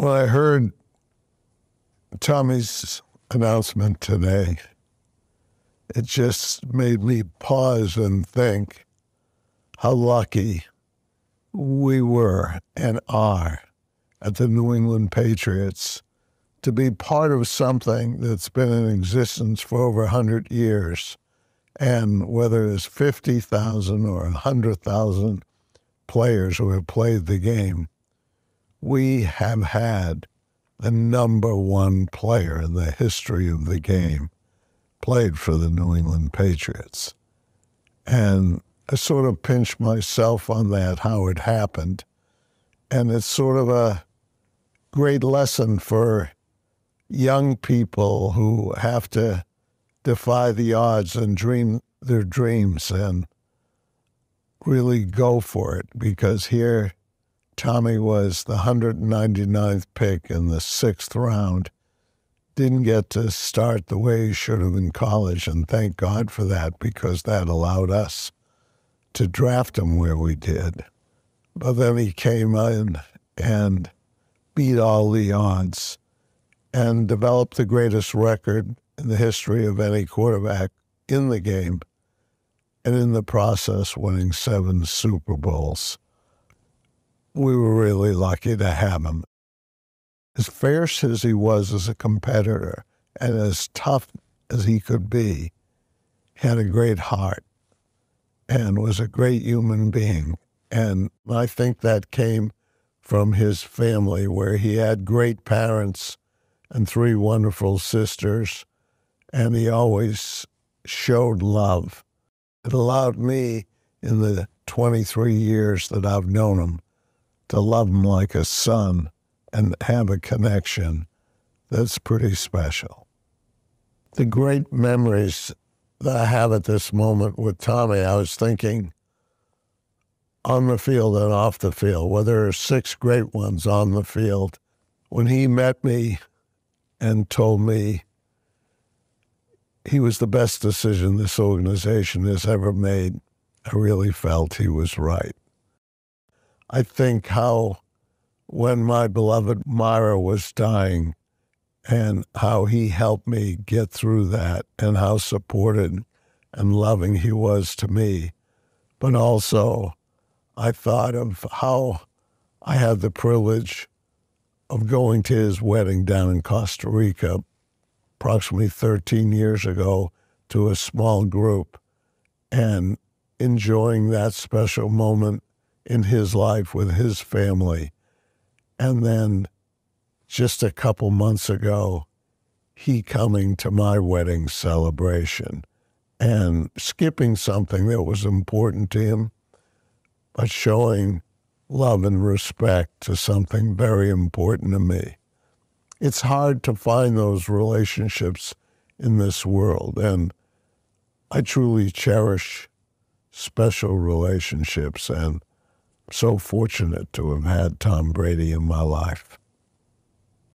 Well, I heard Tommy's announcement today. It just made me pause and think how lucky we were and are at the New England Patriots to be part of something that's been in existence for over 100 years. And whether it's 50,000 or 100,000 players who have played the game, we have had the number one player in the history of the game played for the New England Patriots. And I sort of pinched myself on that, how it happened. And it's sort of a great lesson for young people who have to defy the odds and dream their dreams and really go for it, because here Tommy was the 199th pick in the 6th round, didn't get to start the way he should have in college, and thank God for that, because that allowed us to draft him where we did. But then he came in and beat all the odds and developed the greatest record in the history of any quarterback in the game, and in the process winning 7 Super Bowls. We were really lucky to have him. As fierce as he was as a competitor and as tough as he could be, he had a great heart and was a great human being. And I think that came from his family, where he had great parents and 3 wonderful sisters, and he always showed love. It allowed me, in the 23 years that I've known him, to love him like a son and have a connection that's pretty special. The great memories that I have at this moment with Tommy, I was thinking on the field and off the field. Well, there are 6 great ones on the field. When he met me and told me he was the best decision this organization has ever made, I really felt he was right. I think how, when my beloved Myra was dying, and how he helped me get through that, and how supported and loving he was to me. But also, I thought of how I had the privilege of going to his wedding down in Costa Rica approximately 13 years ago to a small group, and enjoying that special moment in his life with his family. And then just a couple months ago, he coming to my wedding celebration and skipping something that was important to him, but showing love and respect to something very important to me. It's hard to find those relationships in this world, and I truly cherish special relationships, and I'm so fortunate to have had Tom Brady in my life.